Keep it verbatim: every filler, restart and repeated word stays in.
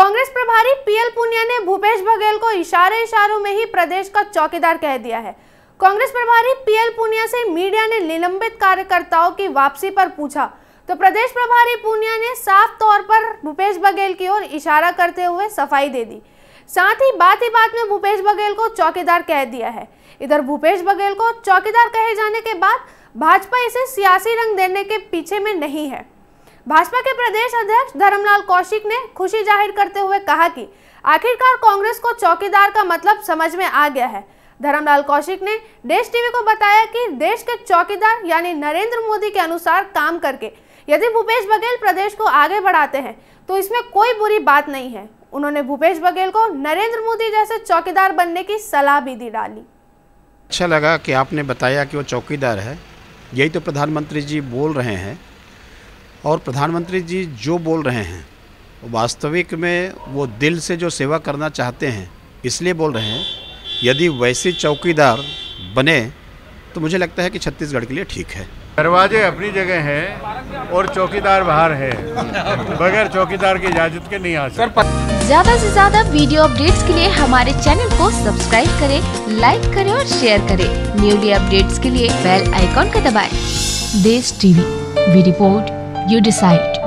कांग्रेस प्रभारी पीएल पुनिया ने भूपेश बघेल को इशारे इशारों में ही प्रदेश का चौकीदार कह दिया है। कांग्रेस प्रभारी पीएल पुनिया से मीडिया ने निलंबित कार्यकर्ताओं की वापसी पर पूछा तो प्रदेश प्रभारी पुनिया ने साफ तौर पर भूपेश बघेल की ओर इशारा करते हुए सफाई दे दी। साथ ही बात ही बात में भूपेश बघेल को चौकीदार कह दिया है। इधर भूपेश बघेल को चौकीदार कहे जाने के बाद भाजपा इसे सियासी रंग देने के पीछे में नहीं है। भाजपा के प्रदेश अध्यक्ष धरमलाल कौशिक ने खुशी जाहिर करते हुए कहा कि आखिरकार कांग्रेस को चौकीदार का मतलब समझ में आ गया है। धरमलाल कौशिक ने देश टीवी को बताया कि देश के चौकीदार यानी नरेंद्र मोदी के अनुसार काम करके यदि भूपेश बघेल प्रदेश को आगे बढ़ाते हैं तो इसमें कोई बुरी बात नहीं है। उन्होंने भूपेश बघेल को नरेंद्र मोदी जैसे चौकीदार बनने की सलाह भी दी डाली। अच्छा लगा कि आपने बताया कि वो चौकीदार है, यही तो प्रधानमंत्री जी बोल रहे हैं। और प्रधानमंत्री जी जो बोल रहे हैं वास्तविक में वो दिल से जो सेवा करना चाहते हैं इसलिए बोल रहे हैं। यदि वैसे चौकीदार बने तो मुझे लगता है कि छत्तीसगढ़ के लिए ठीक है। दरवाजे अपनी जगह हैं और चौकीदार बाहर है, बगैर चौकीदार की इजाजत के नहीं आ सकते। ज्यादा से ज्यादा वीडियो अपडेट्स के लिए हमारे चैनल को सब्सक्राइब करें, लाइक करें और शेयर करें। न्यूली अपडेट्स के लिए बेल आइकॉन का दबाएं। देश TV, we report, you decide.